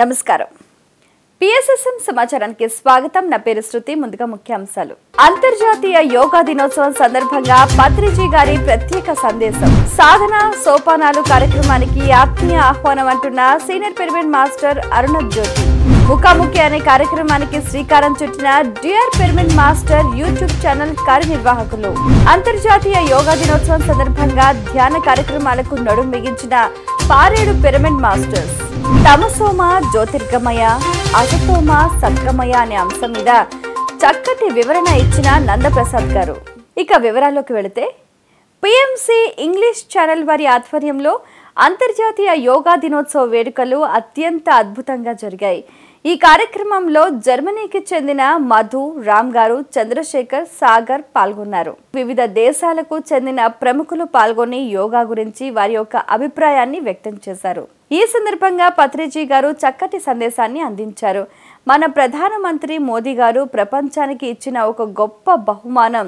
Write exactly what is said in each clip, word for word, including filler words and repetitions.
నమస్కారం పిఎస్ఎస్ఎం సమాచారానికి స్వాగతం నా పేరు శృతి ముందుగా ముఖ్యాంశాలు అంతర్జాతీయ యోగా దినోత్సవం సందర్భంగా పత్రిజీ గారి ప్రత్యేక సందేశం సాధన సోపానాలు కార్యక్రమానికి ఆత్మీయ ఆహ్వానం అంటున్న senior pyramid master Aruna Jyothi ముఖాముఖి అనే కార్యక్రమానికి శ్రీకారం చుట్టిన dear pyramid master YouTube channel కార్యనిర్వాహకులు అంతర్జాతీయ యోగా దినోత్సవం సందర్భంగా ధ్యాన కార్యక్రమాలకు నడుం బిగించిన పారేడు పిరమిడ్ మాస్టర్స్ తమసోమ జ్యోతిర్గమయ అసతోమ సత్కమయ అనే అంశం మీద చక్కటి వివరణ ఇచ్చిన నంద ప్రసాద్ గారు. ఇక వివరాల్లోకి వెళితే పిఎంసి ఇంగ్లీష్ ఛానల్ వారి ఆధ్వర్యంలో అంతర్జాతీయ యోగా దినోత్సవ వేడుకలు అత్యంత అద్భుతంగా జరిగాయి. ఈ కార్యక్రమంలో జర్మనీకి చెందిన మధు రామ్ గారు, చంద్రశేఖర్ సాగర్ పాల్గొన్నారు. వివిధ దేశాలకు చెందిన ప్రముఖులు పాల్గొని యోగా గురించి వారి యొక్క అభిప్రాయాన్ని వ్యక్తం చేశారు. ఈ సందర్భంగా పత్రిజీ గారు చక్కటి సందేశాన్ని అందించారు. మన ప్రధానమంత్రి మోదీ గారు ప్రపంచానికి ఇచ్చిన ఒక గొప్ప బహుమానం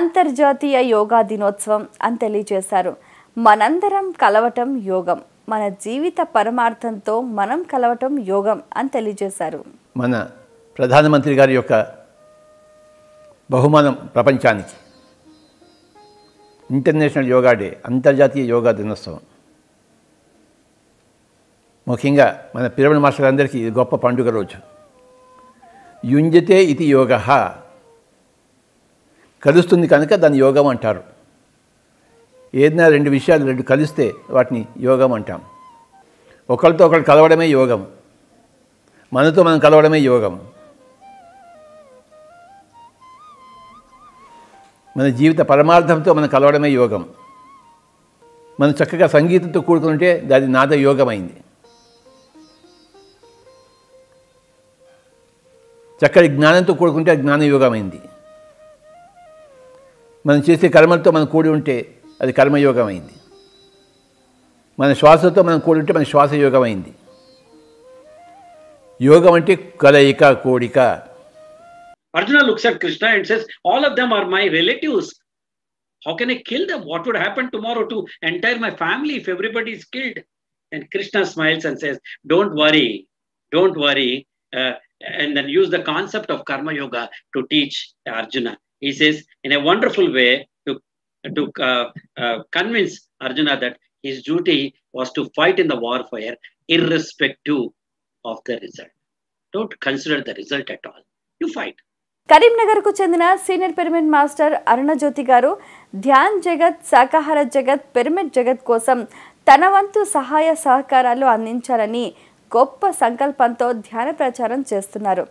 అంతర్జాతీయ యోగా దినోత్సవం అని తెలియజేశారు. మనందరం కలవటం యోగం, మన జీవిత పరమార్థంతో మనం కలవటం యోగం అని తెలియజేశారు. మన ప్రధానమంత్రి గారి యొక్క బహుమానం ప్రపంచానికి ఇంటర్నేషనల్ యోగా డే, అంతర్జాతీయ యోగా దినోత్సవం. ముఖ్యంగా మన పిరమిడ్ మాస్టర్ అందరికీ ఇది గొప్ప పండుగ రోజు. యుంజతే ఇది యోగ, కలుస్తుంది కనుక దాన్ని యోగం అంటారు. ఏదైనా రెండు విషయాలు రెండు కలిస్తే వాటిని యోగం అంటాం. ఒకరితో ఒకరు కలవడమే యోగం, మనతో మనం కలవడమే యోగం. మన జీవిత పరమార్థంతో మనం కలవడమే యోగం. మనం చక్కగా సంగీతంతో కూడుకుంటే అది నాద యోగం అయింది. చక్కటి జ్ఞానంతో కూడుకుంటే జ్ఞాన యోగం అయింది. మనం చేసే కర్మలతో మనం కూడి ఉంటే అది కర్మయోగం అయింది. మన శ్వాసతో మనం కూడుంటే మన శ్వాసయోగం అయింది. యోగం అంటే కలయిక, కోడిక. Arjuna looks at Krishna and says, all of them are my relatives. How can I kill them? What would happen tomorrow to entire my family if everybody is killed? And Krishna smiles and says, don't worry, don't worry. Uh, and then use the concept of karma yoga to teach Arjuna. He says in a wonderful way to to uh, uh, convince Arjuna that his duty was to fight in the warfare irrespective of the result. Don't consider the result at all. You fight. Karimnagar కు చెందిన senior pyramid master Aruna Jyothi గారు ధ్యాన్ జగత్, శాకాహార జగత్, pyramid జగత్ కోసం తన వంతు సహాయ సహకారాలు అందించాలని గొప్ప సంకల్పంతో ధ్యాన ప్రచారం చేస్తున్నారు.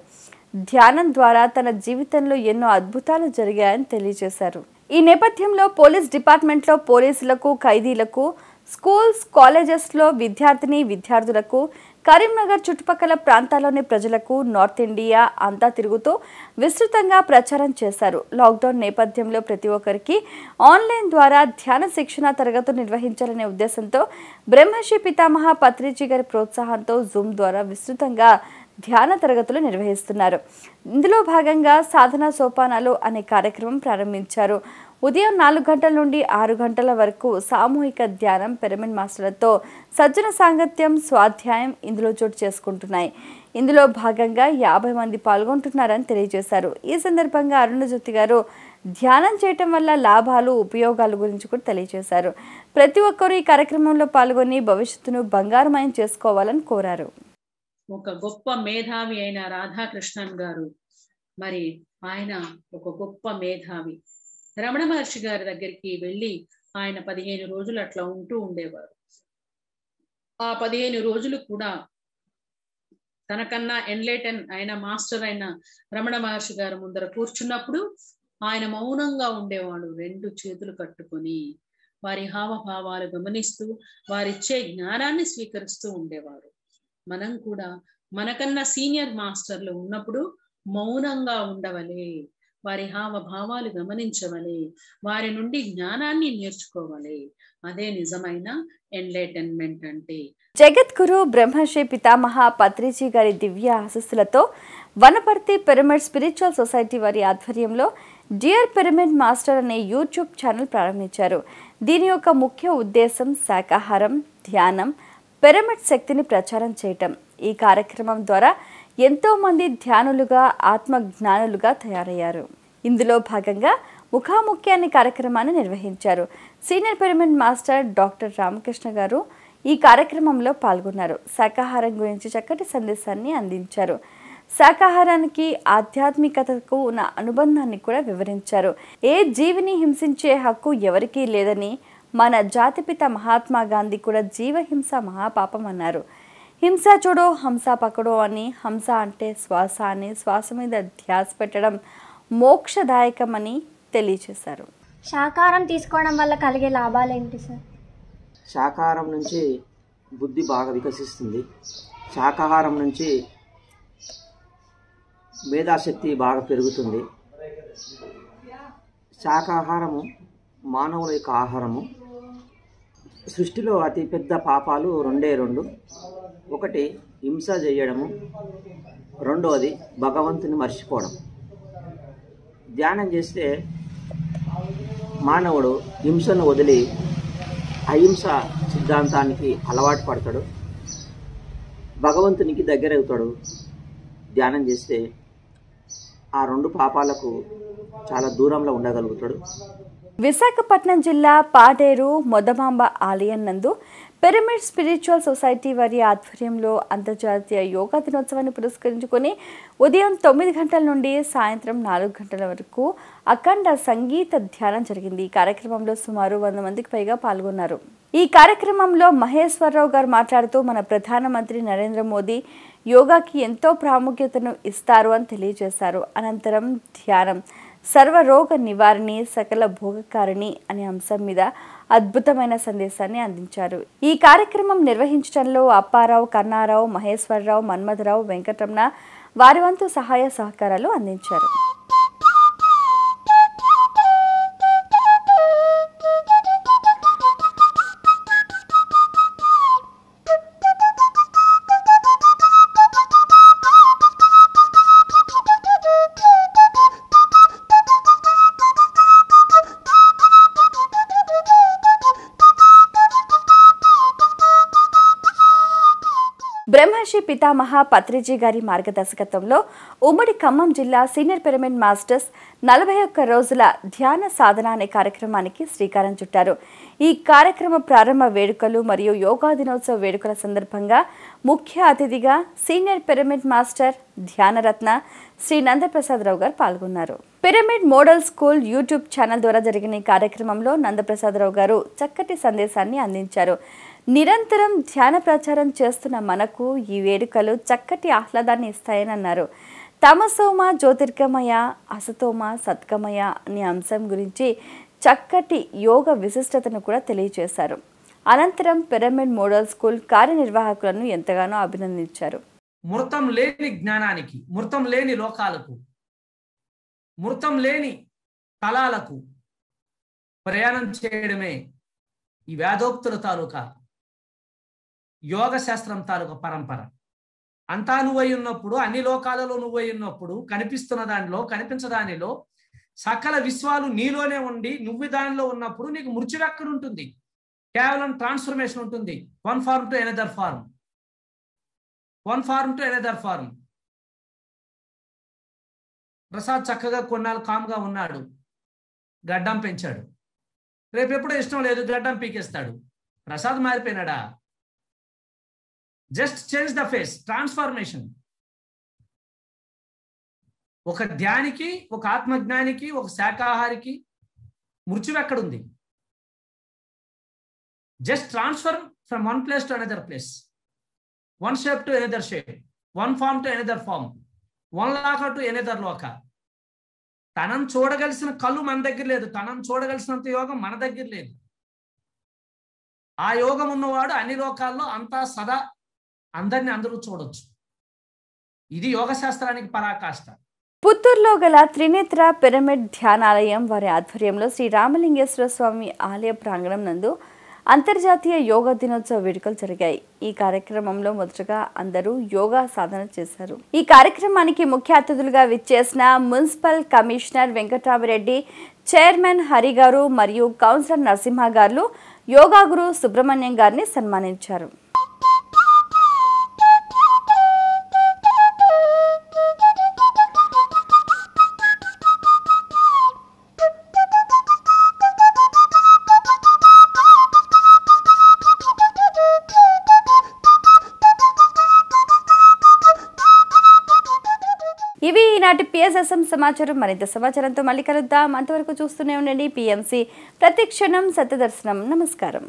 ధ్యానం ద్వారా తన జీవితంలో ఎన్నో అద్భుతాలు జరిగాయని తెలియజేశారు. ఈ నేపథ్యంలో పోలీస్ డిపార్ట్మెంట్లో పోలీసులకు, ఖైదీలకు, స్కూల్స్, కాలేజెస్లో విద్యార్థిని విద్యార్థులకు, కరీంనగర్ చుట్టుపక్కల ప్రాంతాల్లోని ప్రజలకు నార్త్ ఇండియా అంతా తిరుగుతూ విస్తృతంగా ప్రచారం చేశారు. లాక్డౌన్ నేపథ్యంలో ప్రతి ఒక్కరికి ఆన్లైన్ ద్వారా ధ్యాన శిక్షణ తరగతులు నిర్వహించాలనే ఉద్దేశంతో బ్రహ్మశ్రీ పితామహ పత్రిజీ గారి ప్రోత్సాహంతో జూమ్ ద్వారా విస్తృతంగా ధ్యాన తరగతులు నిర్వహిస్తున్నారు. ఇందులో భాగంగా సాధన సోపానాలు అనే కార్యక్రమం ప్రారంభించారు. ఉదయం నాలుగు గంటల నుండి ఆరు గంటల వరకు సామూహిక ధ్యానం, పిరమిడ్ మాస్టర్లతో సజ్జన సాంగత్యం, స్వాధ్యాయం ఇందులో చోటు చేసుకుంటున్నాయి. ఇందులో భాగంగా యాభై మంది పాల్గొంటున్నారని తెలియజేశారు. ఈ సందర్భంగా అరుణ జ్యోతి గారు ధ్యానం చేయటం వల్ల లాభాలు, ఉపయోగాల గురించి కూడా తెలియజేశారు. ప్రతి ఒక్కరూ ఈ కార్యక్రమంలో పాల్గొని భవిష్యత్తును బంగారుమయం చేసుకోవాలని కోరారు. ఒక గొప్ప మేధావి అయిన రాధాకృష్ణన్ గారు, మరి ఆయన ఒక గొప్ప మేధావి. రమణ మహర్షి గారి దగ్గరికి వెళ్ళి ఆయన పదిహేను రోజులు అట్లా ఉంటూ ఉండేవారు. ఆ పదిహేను రోజులు కూడా తనకన్నా ఎన్లైటన్ అయిన మాస్టర్ అయిన రమణ మహర్షి గారు ముందర కూర్చున్నప్పుడు ఆయన మౌనంగా ఉండేవాడు. రెండు చేతులు కట్టుకొని వారి హావభావాలు గమనిస్తూ వారిచ్చే జ్ఞానాన్ని స్వీకరిస్తూ ఉండేవారు. మనం కూడా మనకన్నా సీనియర్ మాస్టర్లు ఉన్నప్పుడు మౌనంగా ఉండవలే, వారి హావభావాలు గమనించవలే, వారి నుండి జ్ఞానాన్ని నేర్చుకోవాలి. అదే నిజమైన ఎన్లైటన్మెంట్ అంటే. జగద్గురు బ్రహ్మశ్రీ పితామహ పత్రిజీ గారి దివ్య ఆశీస్సులతో వనపర్తి పిరమిడ్ స్పిరిచువల్ సొసైటీ వారి ఆధ్వర్యంలో డియర్ పిరమిడ్ మాస్టర్ అనే యూట్యూబ్ ఛానల్ ప్రారంభించారు. దీని యొక్క ముఖ్య ఉద్దేశం శాకాహారం, ధ్యానం, పిరమిడ్ శక్తిని ప్రచారం చేయటం. ఈ కార్యక్రమం ద్వారా ఎంతో మంది ధ్యానులుగా ఆత్మ జ్ఞానులుగా తయారయ్యారు। ఇందులో భాగంగా ముఖాముఖి అనే కార్యక్రమాన్ని నిర్వహించారు। Senior pyramid master doctor Ramakrishna గారు ఈ కార్యక్రమంలో పాల్గొన్నారు। శాకాహారం గురించి చక్కటి సందేశాన్ని అందించారు। శాకాహారానికి ఆధ్యాత్మికతకు ఉన్న అనుబంధాన్ని కూడా వివరించారు। ఏ జీవిని హింసించే హక్కు ఎవరికీ లేదని మన జాతిపిత మహాత్మా గాంధీ కూడా జీవహింస మహాపాపం అన్నారు। హింస చూడో హంస పకడో అని, హంస అంటే శ్వాస అని, శ్వాస మీద ధ్యాస పెట్టడం మోక్షదాయకమని తెలియజేశారు। శాకాహారం తీసుకోవడం వల్ల కలిగే లాభాలు ఏంటి సార్? శాకాహారం నుంచి బుద్ధి బాగా వికసిస్తుంది। శాకాహారం నుంచి మేధాశక్తి బాగా పెరుగుతుంది। శాకాహారము మానవుల యొక్క ఆహారము। సృష్టిలో అతిపెద్ద పాపాలు రెండే రెండు, ఒకటి హింస చేయడము, రెండవది భగవంతుని మర్చిపోవడం। ధ్యానం చేస్తే మానవుడు హింసను వదిలి అహింస సిద్ధాంతానికి అలవాటు పడతాడు, భగవంతునికి దగ్గరవుతాడు। ధ్యానం చేస్తే ఆ రెండు పాపాలకు చాలా దూరంలో ఉండగలుగుతాడు। విశాఖపట్నం జిల్లా పాడేరు మొదమాంబ ఆలయం నందు పిరమిడ్ స్పిరిచువల్ సొసైటీ వారి ఆధ్వర్యంలో అంతర్జాతీయ యోగా దినోత్సవాన్ని పురస్కరించుకొని ఉదయం తొమ్మిది గంటల నుండి సాయంత్రం నాలుగు గంటల వరకు అఖండ సంగీత ధ్యానం జరిగింది। ఈ కార్యక్రమంలో సుమారు వంద మందికి పైగా పాల్గొన్నారు। ఈ కార్యక్రమంలో మహేశ్వర రావు గారు మాట్లాడుతూ మన ప్రధానమంత్రి నరేంద్ర మోదీ యోగాకి ఎంతో ప్రాముఖ్యతను ఇస్తారు అని తెలియజేశారు। అనంతరం ధ్యానం సర్వరోగ నివారణి సకల భోగకారిణి అనే అంశం మీద అద్భుతమైన సందేశాన్ని అందించారు। ఈ కార్యక్రమం నిర్వహించడంలో అప్పా రావ్, కర్నా రావ్, మహేశ్వర రావ్, మన్మద రావ్, వెంకటరమణ వారి వంతు సహాయ సహకారాలు అందించారు। బ్రహ్మర్షి పితామహ పత్రిజీ గారి మార్గదర్శకత్వంలో ఉమ్మడి ఖమ్మం జిల్లా సీనియర్ పిరమిడ్ మాస్టర్స్ నలభై ఒక్క రోజుల ధ్యాన సాధన అనే కార్యక్రమానికి శ్రీకారం చుట్టారు। ఈ కార్యక్రమ ప్రారంభ వేడుకలు మరియు యోగా దినోత్సవ వేడుకల సందర్భంగా ముఖ్య అతిథిగా senior pyramid master Dhyanaratna Shri Nanda Prasadarao గారు పాల్గొన్నారు। Pyramid model school YouTube channel ద్వారా జరిగిన ఈ కార్యక్రమంలో నంద ప్రసాదరావు గారు చక్కటి సందేశాన్ని అందించారు। నిరంతరం ధ్యాన ప్రచారం చేస్తున్న మనకు ఈ వేడుకలు చక్కటి ఆహ్లాదాన్ని ఇస్తాయని అన్నారు। తమసోమ జ్యోతిర్గమయ, అసతోమ సత్కమయ అనే అంశం గురించి చక్కటి యోగ విశిష్టతను కూడా తెలియజేశారు। అనంతరం పిరమిడ్ మోడల్ స్కూల్ కార్యనిర్వాహకులను ఎంతగానో అభినందించారు। మృతం లేని జ్ఞానానికి, మృతం లేని లోకాలకు, మృతం లేని కళలకు ప్రయాణం చేయడమే ఈ వేదోక్తుల తాలూకా యోగ శాస్త్రం తాలూకు పరంపర అంతా నువ్వై ఉన్నప్పుడు, అన్ని లోకాలలో నువ్వై ఉన్నప్పుడు, కనిపిస్తున్న దానిలో కనిపించదానిలో సకల విశ్వాలు నీలోనే ఉండి నువ్వు దానిలో ఉన్నప్పుడు నీకు మృత్యువెక్కడ ఉంటుంది? కేవలం ట్రాన్స్ఫర్మేషన్ ఉంటుంది। One form to another form, one form to another form. Prasad చక్కగా కొన్నాళ్ళు కామ్గా ఉన్నాడు, గడ్డం పెంచాడు, రేపెప్పుడో ఇష్టం లేదు గడ్డం పీకేస్తాడు। ప్రసాద్ మారిపోయినాడా? Just change the face, transformation. ఒక ధ్యానికి, ఒక ఆత్మజ్ఞానికి, ఒక శాకాహారికి మృత్యువు ఎక్కడుంది? Just transfer from one place to another place, one shape to another shape, one form to another form, one లోక టు అనదర్ లోక। తనం చూడగలిసిన కళ్ళు మన దగ్గర లేదు, తనం చూడగలిసినంత యోగం మన దగ్గర లేదు। ఆ యోగం ఉన్నవాడు అన్ని లోకాల్లో అంతా సదా అందరిని అందరూ చూడొచ్చు। ఇది యోగ శాస్త్రానికి పరాకాష్ట। పుత్తూరులో గల త్రినేత్ర పిరమిడ్ ధ్యానాలయం వారి ఆధ్వర్యంలో శ్రీ రామలింగేశ్వర స్వామి ఆలయ ప్రాంగణం నందు అంతర్జాతీయ యోగా దినోత్సవ వేడుకలు జరిగాయి। ఈ కార్యక్రమంలో మొదటగా అందరూ యోగా సాధన చేశారు। ఈ కార్యక్రమానికి ముఖ్య అతిథులుగా విచ్చేసిన municipal commissioner Venkataramareddy, chairman Hari గారు మరియు కౌన్సిలర్ నరసింహ గారు యోగా గురు సుబ్రహ్మణ్యం గారిని సన్మానించారు। పీఎస్ఎస్ఎం సమాచారం మరింత సమాచారంతో మళ్ళీ కలుద్దాం అంతవరకు చూస్తూనే ఉండండి పీఎంసీ ప్రతిక్షణం సత్యదర్శనం నమస్కారం।